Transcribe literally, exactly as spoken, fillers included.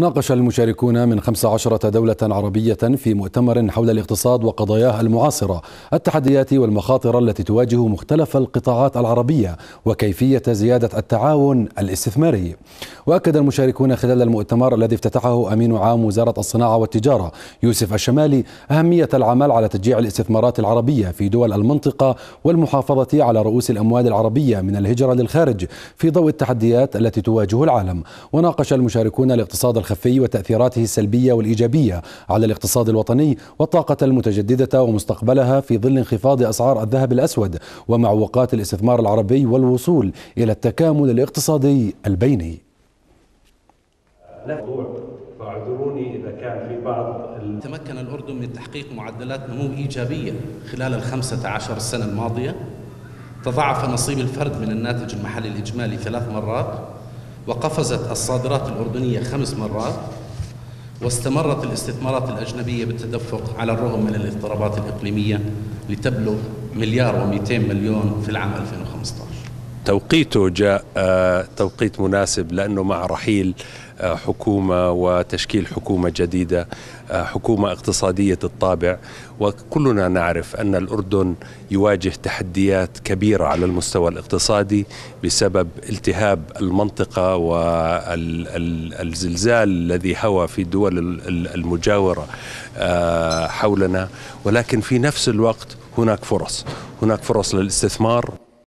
ناقش المشاركون من خمس عشرة دولة عربية في مؤتمر حول الاقتصاد وقضاياه المعاصرة التحديات والمخاطر التي تواجه مختلف القطاعات العربية وكيفية زيادة التعاون الاستثماري. وأكد المشاركون خلال المؤتمر الذي افتتحه أمين عام وزارة الصناعة والتجارة يوسف الشمالي أهمية العمل على تشجيع الاستثمارات العربية في دول المنطقة والمحافظة على رؤوس الأموال العربية من الهجرة للخارج في ضوء التحديات التي تواجه العالم. وناقش المشاركون الاقتصاد الخفي وتأثيراته السلبية والإيجابية على الاقتصاد الوطني والطاقة المتجددة ومستقبلها في ظل انخفاض أسعار الذهب الأسود ومعوقات الاستثمار العربي والوصول إلى التكامل الاقتصادي البيني. فاعذروني إذا كان في بعض ال... تمكن الأردن من تحقيق معدلات نمو إيجابية خلال الخمسة عشر سنة الماضية. تضاعف نصيب الفرد من الناتج المحلي الإجمالي ثلاث مرات، وقفزت الصادرات الأردنية خمس مرات، واستمرت الاستثمارات الأجنبية بالتدفق على الرغم من الاضطرابات الإقليمية لتبلغ مليار ومئتين مليون في العام ألفين وخمسة عشر. توقيته جاء توقيت مناسب لأنه مع رحيل حكومة وتشكيل حكومة جديدة، حكومة اقتصادية الطابع، وكلنا نعرف أن الأردن يواجه تحديات كبيرة على المستوى الاقتصادي بسبب التهاب المنطقة والزلزال الذي هوى في الدول المجاورة حولنا، ولكن في نفس الوقت هناك فرص، هناك فرص للاستثمار.